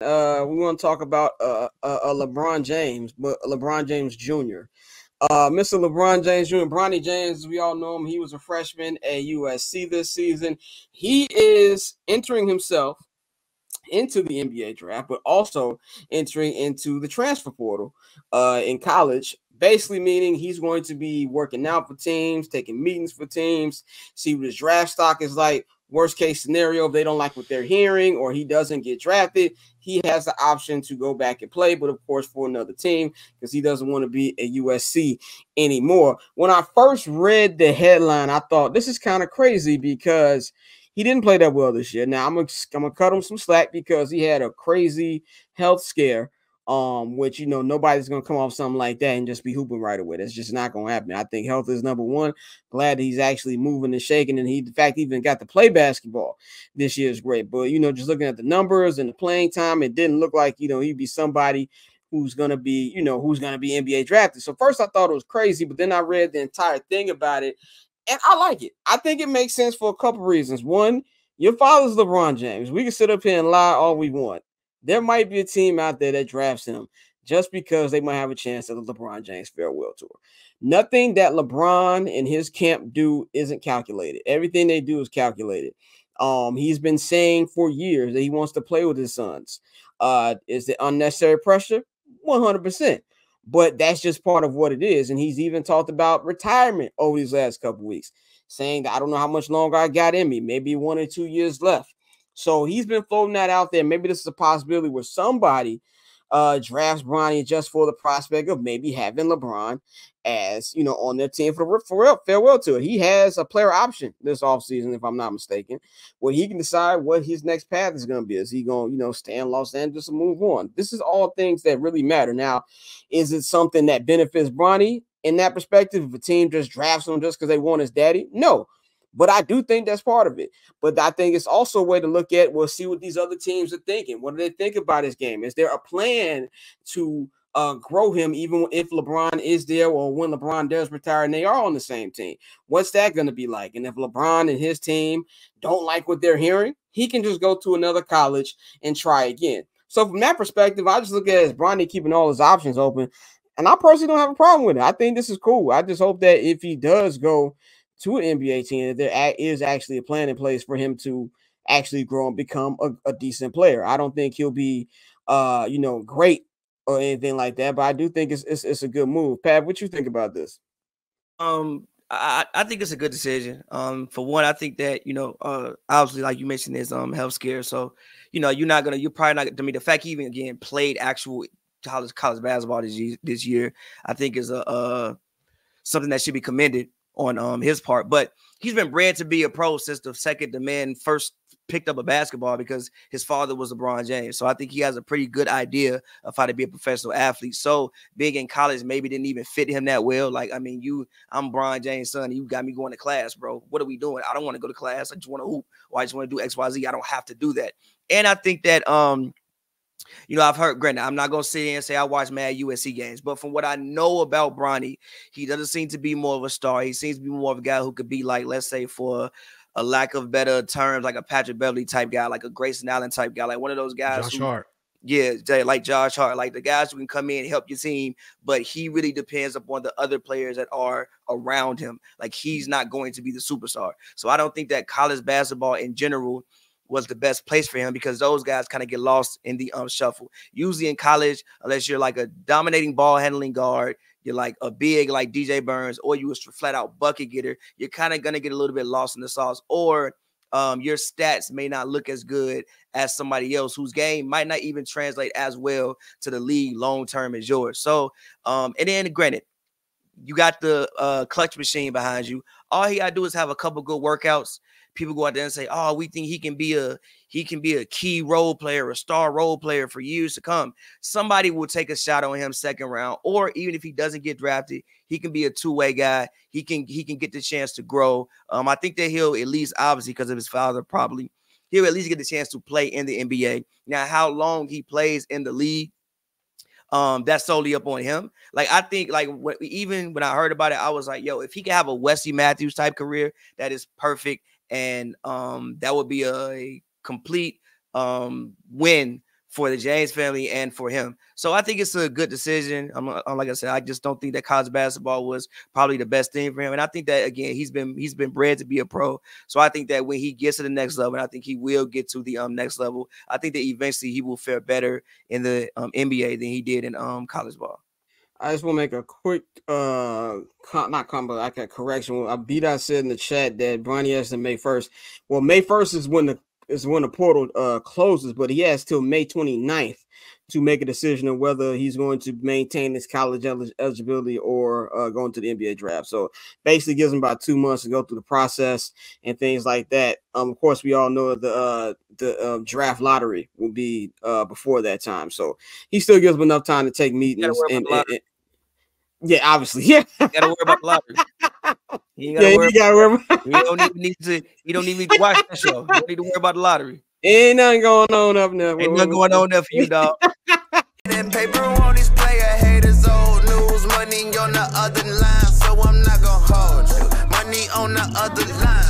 We want to talk about LeBron James, but LeBron James Jr. Mr. LeBron James Jr., Bronny James, we all know him. He was a freshman at USC this season. He is entering himself into the NBA draft, but also entering into the transfer portal in college, basically meaning he's going to be working out for teams, taking meetings for teams, see what his draft stock is like. Worst case scenario, if they don't like what they're hearing or he doesn't get drafted, he has the option to go back and play, but of course for another team, because he doesn't want to be at USC anymore. When I first read the headline, I thought this is kind of crazy because he didn't play that well this year. Now, I'm gonna cut him some slack because he had a crazy health scare, which, you know, nobody's going to come off something like that and just be hooping right away. That's just not going to happen. I think health is number one. Glad that he's actually moving and shaking. And he, in fact, even got to play basketball this year is great. But, you know, just looking at the numbers and the playing time, it didn't look like, you know, he'd be somebody who's going to be, you know, who's going to be NBA drafted. So first I thought it was crazy, but then I read the entire thing about it and I like it. I think it makes sense for a couple reasons. One, your father's LeBron James. We can sit up here and lie all we want. There might be a team out there that drafts him just because they might have a chance at the LeBron James farewell tour. Nothing that LeBron and his camp do isn't calculated. Everything they do is calculated. He's been saying for years that he wants to play with his sons. Is it unnecessary pressure? 100%. But that's just part of what it is. And he's even talked about retirement over these last couple weeks, saying that I don't know how much longer I got in me, maybe 1 or 2 years left. So he's been floating that out there. Maybe this is a possibility where somebody drafts Bronny just for the prospect of maybe having LeBron as, you know, on their team for farewell tour. He has a player option this offseason, if I'm not mistaken, where he can decide what his next path is going to be. Is he going to, you know, stay in Los Angeles and move on? This is all things that really matter. Now, is it something that benefits Bronny in that perspective? If a team just drafts him just because they want his daddy? No. But I do think that's part of it. But I think it's also a way to look at, we'll see what these other teams are thinking. What do they think about his game? Is there a plan to grow him even if LeBron is there or when LeBron does retire and they are on the same team? What's that going to be like? And if LeBron and his team don't like what they're hearing, he can just go to another college and try again. So from that perspective, I just look at it as Bronny keeping all his options open. And I personally don't have a problem with it. I think this is cool. I just hope that if he does go to an NBA team, that there is actually a plan in place for him to actually grow and become a decent player. I don't think he'll be, you know, great or anything like that, but I do think it's a good move. Pat, what you think about this? I think it's a good decision. For one, I think that, you know, obviously, like you mentioned, there's health scare. So, you know, you're probably not gonna, I mean, the fact he even again played actual college basketball this year, I think is something that should be commended on his part. But he's been bred to be a pro since the second the man first picked up a basketball, because his father was LeBron James. So I think he has a pretty good idea of how to be a professional athlete. So being in college maybe didn't even fit him that well. Like, I mean, I'm LeBron James' son. You got me going to class, bro. What are we doing? I don't want to go to class. I just want to hoop, or I just want to do X, Y, Z. I don't have to do that. And I think that, you know, I've heard, granted, I'm not going to sit here and say I watch mad USC games, but from what I know about Bronny, he doesn't seem to be more of a star. He seems to be more of a guy who could be like, let's say, for a lack of better terms, like a Patrick Beverley type guy, like a Grayson Allen type guy, like one of those guys. Josh Hart. Yeah, like Josh Hart, like the guys who can come in and help your team, but he really depends upon the other players that are around him. Like, he's not going to be the superstar. So I don't think that college basketball in general was the best place for him, because those guys kind of get lost in the shuffle. Usually in college, unless you're like a dominating ball handling guard, you're like a big like DJ Burns, or you was a flat out bucket getter, you're kind of going to get a little bit lost in the sauce, or your stats may not look as good as somebody else whose game might not even translate as well to the league long-term as yours. So, and then granted, you got the clutch machine behind you. All he got to do is have a couple good workouts. People go out there and say, "Oh, we think he can be a key role player, a star role player for years to come." Somebody will take a shot on him second round, or even if he doesn't get drafted, he can be a two-way guy. He can get the chance to grow. I think that he'll at least, obviously because of his father, probably he'll at least get the chance to play in the NBA. Now, how long he plays in the league, that's solely up on him. Like, I think, like, even when I heard about it, I was like, "Yo, if he can have a Wesley Matthews type career, that is perfect." And that would be a complete win for the James family and for him. So I think it's a good decision. Like I said, I just don't think that college basketball was probably the best thing for him. And I think that, again, he's been bred to be a pro. So I think that when he gets to the next level, and I think he will get to the next level, I think that eventually he will fare better in the NBA than he did in college ball. I just want to make a quick, correction. Well, I beat. I said in the chat that Bronny has to May 1st. Well, May 1st is when the portal closes, but he has till May 29th to make a decision on whether he's going to maintain his college eligibility or going to the NBA draft. So basically gives him about 2 months to go through the process and things like that. Of course, we all know the draft lottery will be before that time. So he still gives him enough time to take meetings. Yeah, obviously. Yeah. You gotta worry about the lottery. You don't even need to watch that show. You don't need to worry about the lottery. Ain't nothing going on up there. Ain't nothing going on there for you, dog. That paper on this player, haters, old news, money on the other line. So I'm not gonna hold you. Money on the other line.